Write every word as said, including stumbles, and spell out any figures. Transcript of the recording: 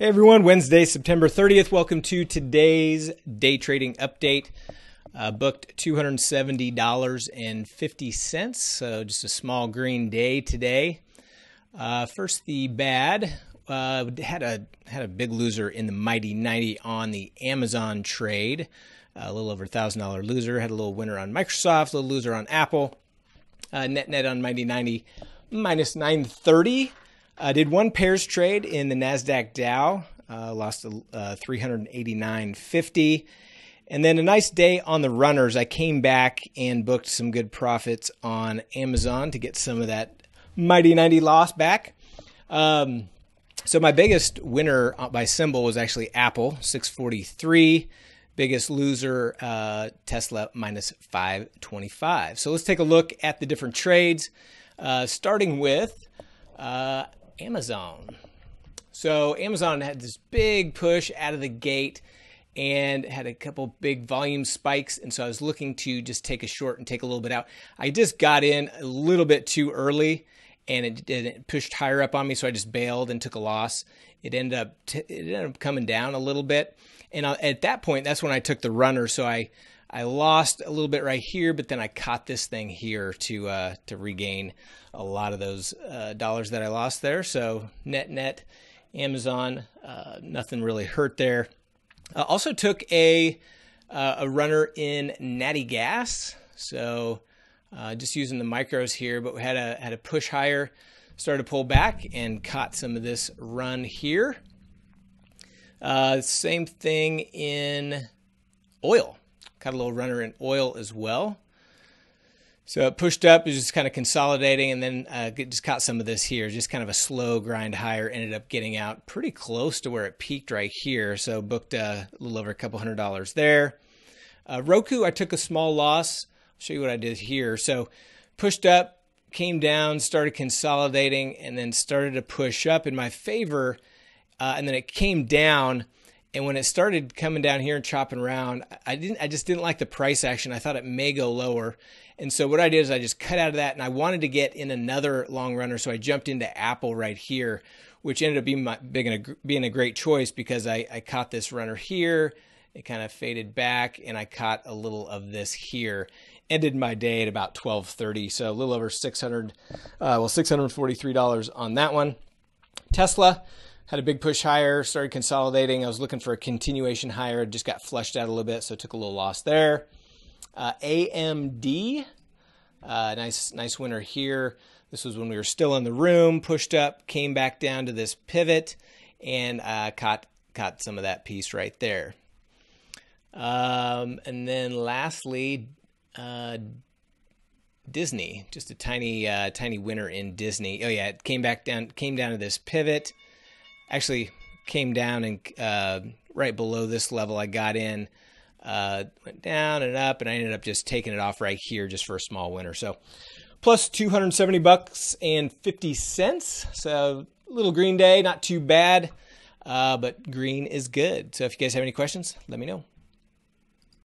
Hey everyone, Wednesday, September thirtieth. Welcome to today's day trading update. Uh, booked two hundred seventy dollars and fifty cents, so just a small green day today. Uh, first, the bad. Uh, had a had a big loser in the Mighty ninety on the Amazon trade. Uh, a little over one thousand dollar loser. Had a little winner on Microsoft, a little loser on Apple. Uh, net net on Mighty ninety, minus nine thirty. I uh, did one pairs trade in the NASDAQ Dow, uh, lost uh, three hundred eighty-nine fifty. And then a nice day on the runners. I came back and booked some good profits on Amazon to get some of that Mighty ninety loss back. Um, so my biggest winner by symbol was actually Apple, six forty-three. Biggest loser, uh, Tesla, minus five twenty-five. So let's take a look at the different trades, uh, starting with uh, Amazon. So Amazon had this big push out of the gate and had a couple big volume spikes. And so I was looking to just take a short and take a little bit out. I just got in a little bit too early and it, it pushed higher up on me. So I just bailed and took a loss. It ended up, t it ended up coming down a little bit. And I, at that point, that's when I took the runner. So I, I lost a little bit right here, but then I caught this thing here to uh, to regain a lot of those uh, dollars that I lost there. So net net, Amazon, uh, nothing really hurt there. Uh, also took a uh, a runner in Natty Gas. So uh, just using the micros here, but we had a had a push higher, started to pull back, and caught some of this run here. Uh, same thing in oil. Got a little runner in oil as well. So it pushed up, it was just kind of consolidating, and then uh, just caught some of this here. Just kind of a slow grind higher, ended up getting out pretty close to where it peaked right here. So booked a little over a couple hundred dollars there. Uh, Roku, I took a small loss. I'll show you what I did here. So pushed up, came down, started consolidating, and then started to push up in my favor. Uh, and then it came down. And when it started coming down here and chopping around, I didn't. I just didn't like the price action. I thought it may go lower. And so what I did is I just cut out of that, and I wanted to get in another long runner. So I jumped into Apple right here, which ended up being, my, being a great choice because I, I caught this runner here. It kind of faded back, and I caught a little of this here. Ended my day at about twelve thirty, so a little over six hundred, uh, well, six hundred forty-three dollars on that one. Tesla. Had a big push higher, started consolidating. I was looking for a continuation higher, just got flushed out a little bit, so took a little loss there. Uh, A M D, uh, nice, nice winner here. This was when we were still in the room, pushed up, came back down to this pivot, and uh, caught, caught some of that piece right there. Um, and then lastly, uh, Disney, just a tiny, uh, tiny winner in Disney. Oh yeah, it came back down, came down to this pivot. Actually came down and uh, right below this level I got in, uh, went down and up, and I ended up just taking it off right here just for a small winner. So plus two hundred seventy bucks and fifty cents. So little green day, not too bad, uh, but green is good. So if you guys have any questions, let me know.